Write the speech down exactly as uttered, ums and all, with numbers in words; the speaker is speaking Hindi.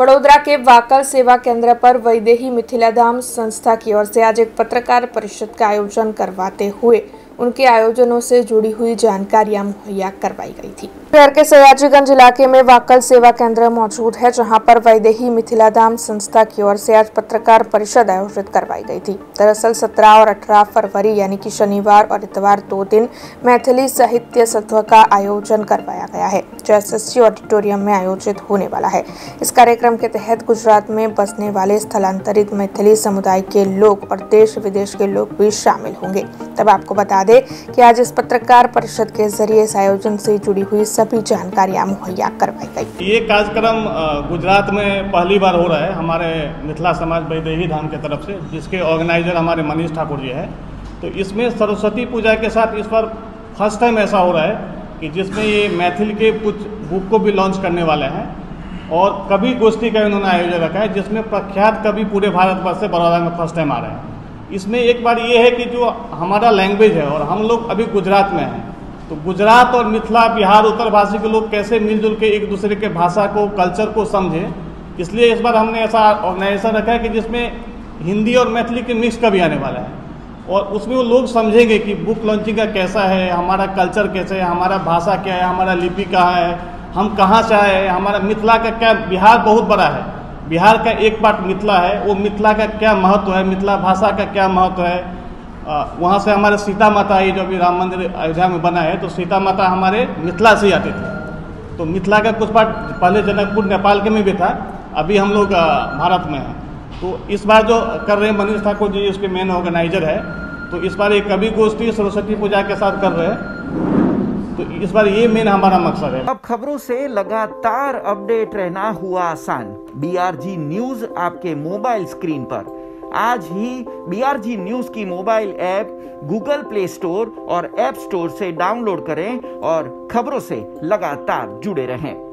वडोदरा के वाकल सेवा केंद्र पर वैदेही मिथिलाधाम संस्था की ओर से आज एक पत्रकार परिषद का आयोजन करवाते हुए उनके आयोजनों से जुड़ी हुई जानकारियां मुहैया करवाई गई थी। शहर के सयाजीगंज इलाके में वाकल सेवा केंद्र मौजूद है, जहां पर वैदेही मिथिलाधाम संस्था की ओर से आज पत्रकार परिषद आयोजित करवाई गई थी। दरअसल सत्रह और अठारह फरवरी यानी कि शनिवार और इतवार दो दिन मैथिली साहित्य सत्व का आयोजन करवाया गया है, जो एस एस ऑडिटोरियम में आयोजित होने वाला है। इस कार्यक्रम के तहत गुजरात में बसने वाले स्थलांतरित मैथिली समुदाय के लोग और देश विदेश के लोग भी शामिल होंगे। तब आपको बता दे कि आज इस पत्रकार परिषद के जरिए इस आयोजन से जुड़ी हुई सभी जानकारियां मुहैया करवाई गई। ये कार्यक्रम गुजरात में पहली बार हो रहा है हमारे मिथिला समाज वैदेही धाम के तरफ से, जिसके ऑर्गेनाइजर हमारे मनीष ठाकुर जी हैं। तो इसमें सरस्वती पूजा के साथ इस बार फर्स्ट टाइम ऐसा हो रहा है कि जिसमें ये मैथिल के कुछ बुक को भी लॉन्च करने वाले हैं और कवि गोष्ठी का इन्होंने आयोजन रखा है, जिसमें प्रख्यात कवि पूरे भारतवर्ष से बड़ौदा में फर्स्ट टाइम आ रहे हैं। इसमें एक बार ये है कि जो हमारा लैंग्वेज है और हम लोग अभी गुजरात में हैं, तो गुजरात और मिथिला बिहार उत्तर भाषी के लोग कैसे मिलजुल के एक दूसरे के भाषा को कल्चर को समझें, इसलिए इस बार हमने ऐसा ऑर्गेनाइजेशन रखा है कि जिसमें हिंदी और मैथिली के मिक्स का भी आने वाला है और उसमें वो लोग समझेंगे कि बुक लॉन्चिंग का कैसा है, हमारा कल्चर कैसे है, हमारा भाषा क्या है, हमारा लिपि कहाँ है, हम कहाँ से आए, हमारा मिथिला का क्या, बिहार बहुत बड़ा है, बिहार का एक पार्ट मिथिला है, वो मिथिला का क्या महत्व है, मिथिला भाषा का क्या महत्व है। आ, वहाँ से हमारे सीता माता आई, जो अभी राम मंदिर अयोध्या में बना है, तो सीता माता हमारे मिथिला से ही आते थे। तो मिथिला का कुछ पार्ट पहले जनकपुर नेपाल के में भी था, अभी हम लोग भारत में हैं। तो इस बार जो कर रहे हैं मनीष ठाकुर जी उसके मेन ऑर्गेनाइजर है, तो इस बार ये कवि गोष्ठी सरस्वती पूजा के साथ कर रहे हैं, तो इस बार ये मेन हमारा मकसद है। अब खबरों से लगातार अपडेट रहना हुआ आसान। बीआरजी न्यूज आपके मोबाइल स्क्रीन पर। आज ही बीआरजी न्यूज की mobile app Google Play Store और ऐप स्टोर से डाउनलोड करें और खबरों से लगातार जुड़े रहें।